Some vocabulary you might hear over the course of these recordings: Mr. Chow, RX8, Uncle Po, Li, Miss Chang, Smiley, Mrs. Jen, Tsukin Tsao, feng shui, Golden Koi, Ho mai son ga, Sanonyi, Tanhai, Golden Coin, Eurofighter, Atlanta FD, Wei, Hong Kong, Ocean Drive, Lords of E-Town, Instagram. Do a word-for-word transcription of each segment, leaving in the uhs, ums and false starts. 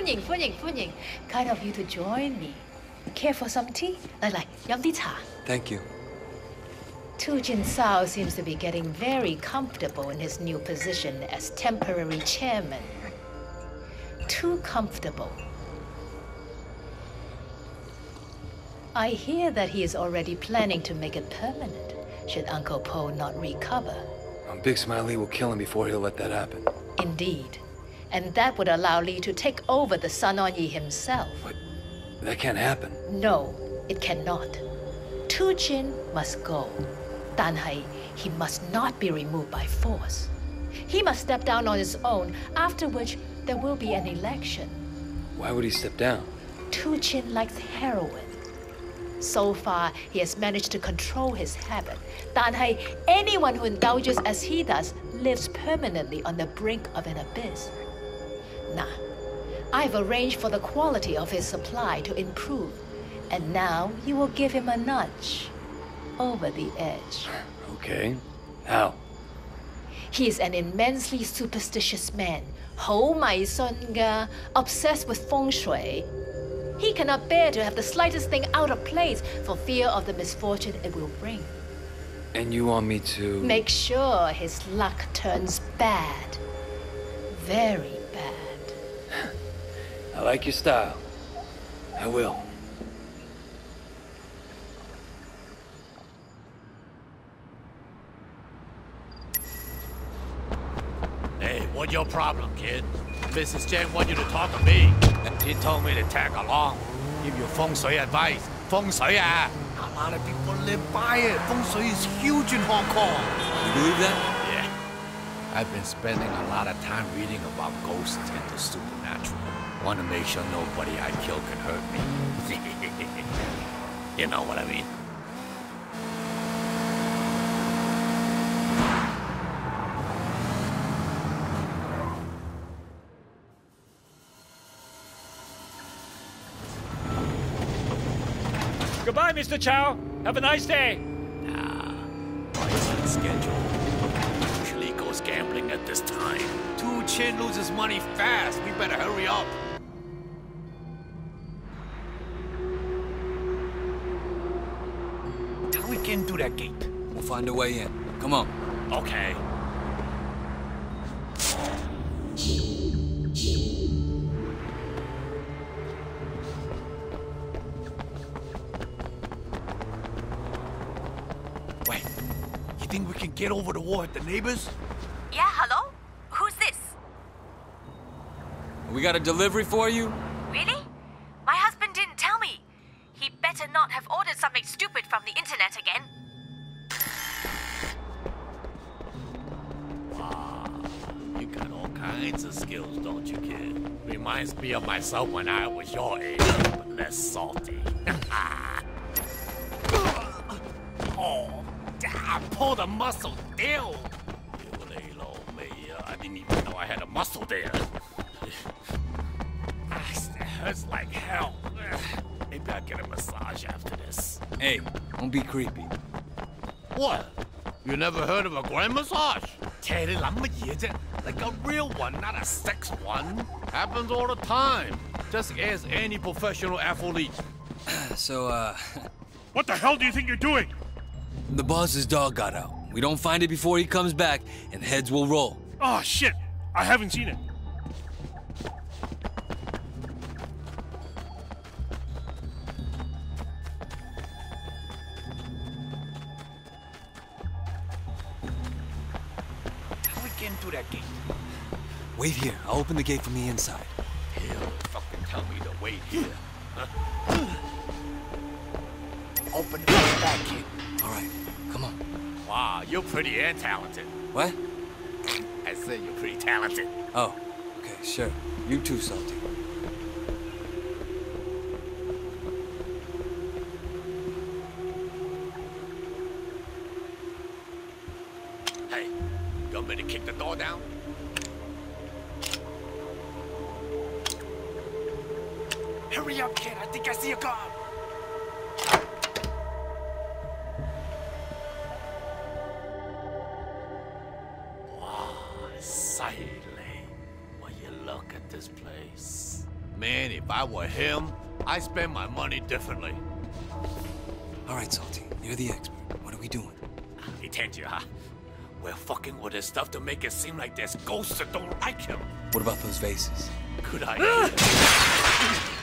Funying, funying, funying. Kind of you to join me. Care for some tea? Like, like, yum tea cha. Thank you. Tsukin Tsao seems to be getting very comfortable in his new position as temporary chairman. Too comfortable. I hear that he is already planning to make it permanent, should Uncle Po not recover. Um, Big Smiley will kill him before he'll let that happen. Indeed. And that would allow Li to take over the Sanonyi himself. But that can't happen. No, it cannot. Tsukin must go. Tanhai, he must not be removed by force. He must step down on his own, after which there will be an election. Why would he step down? Tsukin likes heroin. So far, he has managed to control his habit. Tanhai, anyone who indulges as he does, lives permanently on the brink of an abyss. Nah, I've arranged for the quality of his supply to improve, and now you will give him a nudge over the edge. Okay, how? He is an immensely superstitious man, Ho mai son ga, obsessed with feng shui. He cannot bear to have the slightest thing out of place for fear of the misfortune it will bring. And you want me to... Make sure his luck turns bad. Very bad. I like your style. I will. Hey, what's your problem, kid? Missus Jen wants you to talk to me. And he told me to tag along. Give you feng shui advice. Feng shui ah! A lot of people live by it. Feng shui is huge in Hong Kong. You believe that? Yeah. I've been spending a lot of time reading about ghosts and the supernatural. Want to make sure nobody I kill can hurt me. You know what I mean? Goodbye, Mister Chow. Have a nice day. Nah, I'm on schedule. I usually goes gambling at this time. Tsukin loses money fast. We better hurry up. How we get into that gate? We'll find a way in. Come on. Okay. Think we can get over the wall at the neighbors? Yeah, hello? Who's this? We got a delivery for you? Really? My husband didn't tell me. He better not have ordered something stupid from the internet again. Wow. You got all kinds of skills, don't you, kid? Reminds me of myself when I was your age, but less salty. Oh. I pulled a muscle, deal. I didn't even know I had a muscle there. That hurts like hell. Maybe I'll get a massage after this. Hey, don't be creepy. What? You never heard of a grand massage? Like a real one, not a sex one. Happens all the time. Just ask any professional athlete. So, uh... what the hell do you think you're doing? The boss's dog got out. We don't find it before he comes back, and heads will roll. Oh, shit! I haven't seen it. How we get into that gate? Wait here. I'll open the gate from the inside. He'll fucking tell me to wait here. Huh? Open the gate back, kid. All right, come on. Wow, you're pretty and talented. What? I said you're pretty talented. Oh, okay, sure. You too, Salty. Hey, you want me to kick the door down? Hurry up, kid. I think I see a guard. Man, if I were him, I'd spend my money differently. All right, Salty, you're the expert. What are we doing? Hey, Tanjiro, huh? We're fucking with his stuff to make it seem like there's ghosts that don't like him. What about those vases? Good idea.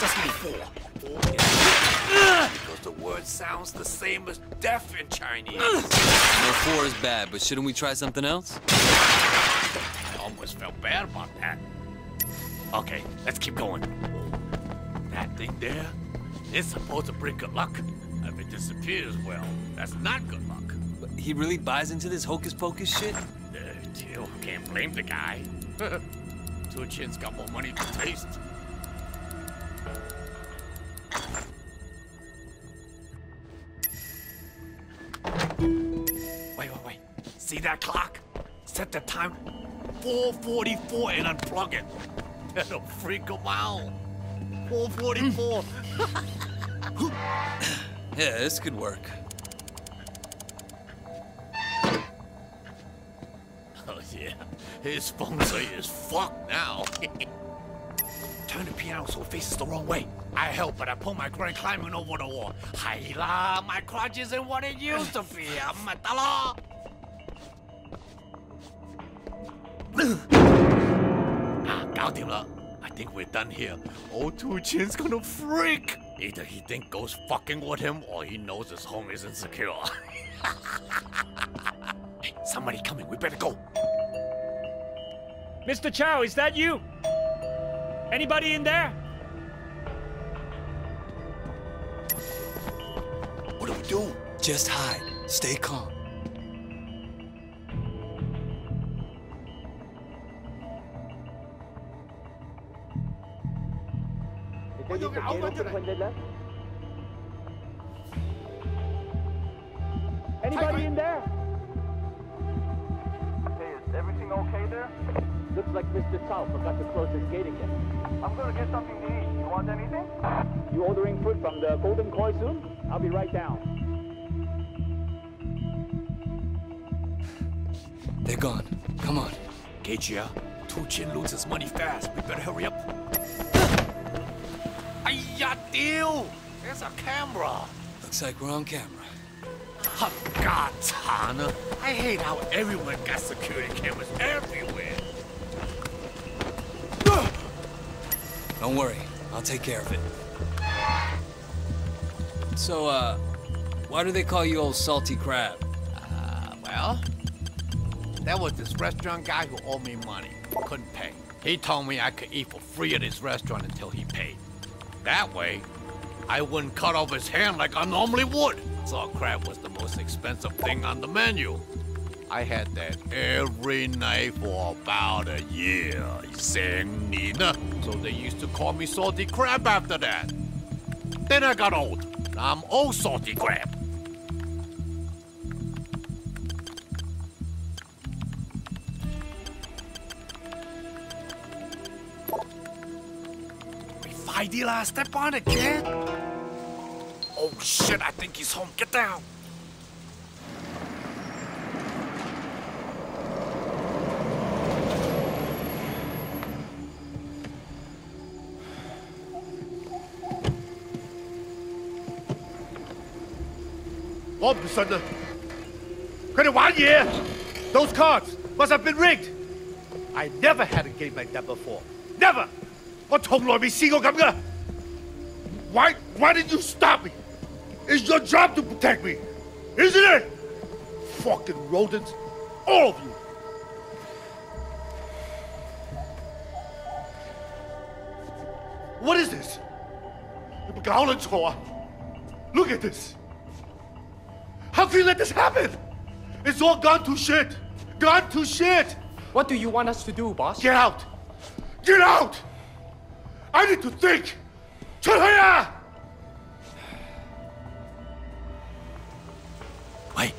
That's me four. Four is because the word sounds the same as death in Chinese. Well, four is bad, but shouldn't we try something else? I almost felt bad about that. Okay, let's keep going. That thing there, it's supposed to bring good luck. If it disappears, well, that's not good luck. But he really buys into this hocus-pocus shit? Uh, Tio, can't blame the guy. Two Chin's got more money to taste. Wait, wait, wait. See that clock? Set the time four forty-four and unplug it. That'll freak him out. four forty-four. Yeah, this could work. Oh, yeah. His feng shui is fucked now. Turn the piano so it faces the wrong way. I help, but I pull my grand climbing over the wall. Hai la, my crotch isn't what it used to be. I'm at the law. Ah, got him, look. I think we're done here. Old Two Chin's gonna freak. Either he think Ghost's fucking with him, or he knows his home isn't secure. Hey, somebody coming. We better go. Mister Chow, is that you? Anybody in there? What do we do? Just hide. Stay calm. Anybody in there? Hey, is everything okay there? Looks like Mister Chow forgot to close his gate again. I'm gonna get something to eat. You want anything? You ordering food from the Golden Koi soon? I'll be right down. They're gone. Come on. K G R, Tu Chin loses money fast. We better hurry up. Ayya, deal! There's a camera. Looks like we're on camera. Oh, God, Tana. I hate how everyone got security cameras everywhere. Don't worry. I'll take care of it. So, uh, why do they call you Old Salty Crab? Uh, well, there was this restaurant guy who owed me money. Couldn't pay. He told me I could eat for free at his restaurant until he paid. That way, I wouldn't cut off his hand like I normally would. Salt crab was the most expensive thing on the menu. I had that every night for about a year. Sang Nina. So they used to call me Salty Crab after that. Then I got old. Now I'm Old Salty Crab. Idila, step on it, kid. Oh shit, I think he's home. Get down. Robinson, couldn't want you. Those cards must have been rigged. I never had a game like that before. Never. Why, why did you stop me? It's your job to protect me, isn't it? Fucking rodents, all of you. What is this? Look at this. How can you let this happen? It's all gone to shit. Gone to shit. What do you want us to do, boss? Get out. Get out. I need to think! Tanhai! Wait.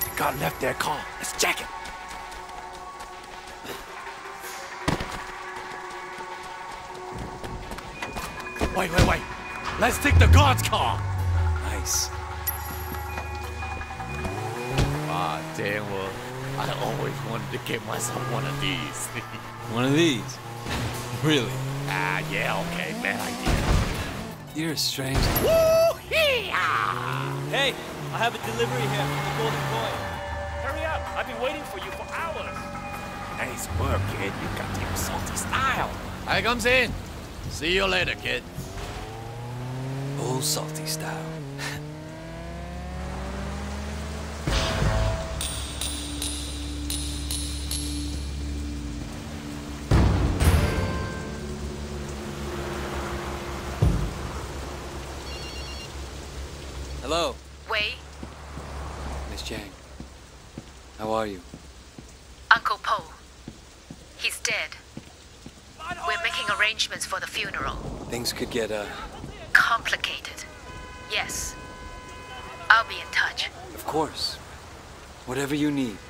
The guard left their car. Let's check it. Wait, wait, wait. Let's take the guard's car. Nice. Ah, damn well. I always wanted to get myself one of these. One of these? Really? Ah, yeah, okay, bad idea. You're a stranger. Woo-hee-ah! Hey, I have a delivery here from the Golden Coin. Hurry up, I've been waiting for you for hours. Nice work, kid. You got the salty style. I comes in. See you later, kid. Old salty style. Hello. Wei. Miss Chang. How are you? Uncle Po. He's dead. We're making arrangements for the funeral. Things could get, uh... complicated. Yes. I'll be in touch. Of course. Whatever you need.